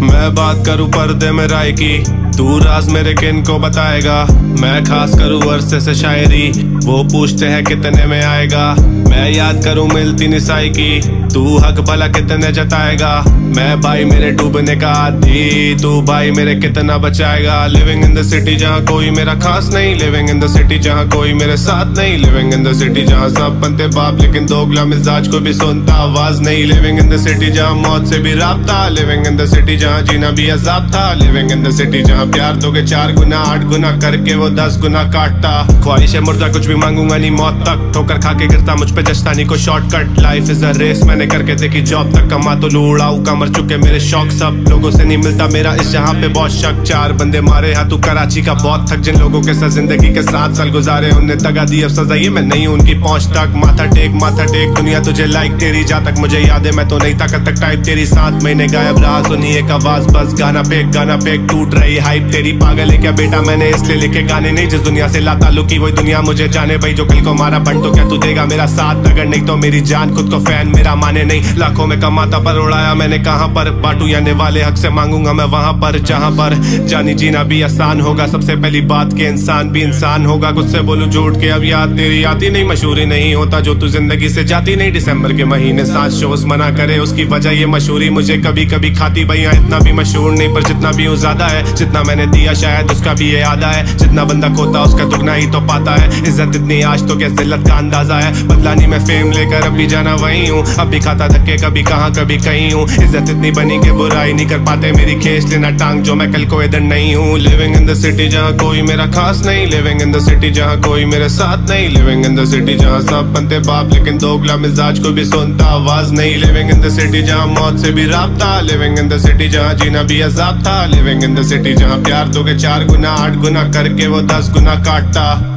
मैं बात करूं पर्दे में राय की, तू राज मेरे किन को बताएगा। मैं खास करूं वर्से से शायरी, वो पूछते हैं कितने में आएगा। मैं याद करूं मिलती निसाई की, तू हक भला कितने जताएगा। मैं भाई मेरे डूबने का आदी, तू भाई मेरे कितना बचाएगा। लिविंग इन द सिटी जहाँ कोई मेरा खास नहीं, लिविंग इन द सिटी जहाँ कोई मेरे साथ नहीं, लिविंग इन द सिटी जहाँ सब बनते बाप लेकिन दोगला मिजाज को भी सुनता आवाज नहीं। लिविंग इन द सिटी जहाँ मौत से भी राबता, लिविंग इन द सिटी जहाँ जीना भी अजाब था। लिविंग इन द सिटी जहाँ प्यार दोगे 4 गुना 8 गुना करके वो 10 गुना काटता। ख्वाहिश मुर्दा कुछ भी मांगूंगा नहीं मौत तक, ठोकर खा के गिरता मुझ पे जश्तानी को shortcut. Life is a race मैंने करके देखी जॉब तक, कमा तो लू उड़ाऊ का मर चुके मेरे शौक सब। लोगों से नहीं मिलता मेरा इस जहाँ पे बहुत शक, 4 बंदे मारे हाथों कराची का बहुत थक। जिन लोगों के साथ जिंदगी के 7 साल गुजारे उन्हें दगा दी, अब सजा ये मैं नहीं उनकी पहुँच तक। माथा टेक दुनिया तुझे लाइक तेरी, जा तक मुझे याद है मैं तो नहीं था कल तक टाइप तेरी। 7 महीने गायब रहा सुनी एक आवाज बस, गाना फेक टूट रही हाइप तेरी। पागल है क्या बेटा मैंने इसलिए लिखे गाने नहीं, जिस दुनिया से लाताल्लुक की वही दुनिया मुझे जाने। भाई जो कल को मारा बंट तो क्या तू देगा मेरा साथ, अगर नहीं तो मेरी जान। खुद को फैन मेरा माने नहीं, लाखों में कमाता पर उड़ाया मैंने कहाँ पर। बाटू याने वाले हक से मांगूंगा मैं वहाँ पर जहाँ पर जानी जीना भी आसान होगा। सबसे पहली बात के इंसान भी इंसान होगा, खुद से बोलूं झूठ के अब याद तेरी आती नहीं। मशहूरी नहीं होता जो तू जिंदगी से जाती नहीं, दिसंबर के महीने 7 शोज मना करे उसकी वजह ये मशहूरी मुझे कभी कभी खाती। भैया इतना भी मशहूर नहीं पर जितना भी वो ज्यादा है, जितना मैंने दिया शायद उसका भी ये आधा है। जितना बंदा खोता उसका दुगना ही तो पाता है, इज्जत इतनी आज तो क्या जिल्लत का अंदाजा है। बदलानी में फेम लेकर अब भी जाना वही हूँ, अब भी खाता धक्के कभी कहाँ कभी कहीं हूँ। इज्जत इतनी बनी के बुराई नहीं कर पाते, मेरी खींच लेना टांग जो मैं कल को इधर नहीं हूँ। लिविंग इन द सिटी जहाँ कोई मेरा खास नहीं, लिविंग इन द सिटी जहाँ कोई मेरे साथ नहीं, लिविंग इन द सिटी जहाँ सब बनते बाप लेकिन दोगला मिजाज को भी सुनता आवाज नहीं। लिविंग इन द सिटी जहाँ मौत से भी राबता, लिविंग इन द सिटी जहाँ जीना भी अजाब था। लिविंग इन द सिटी जहाँ प्यार दोगे 4 गुना 8 गुना करके वो 10 गुना काटता।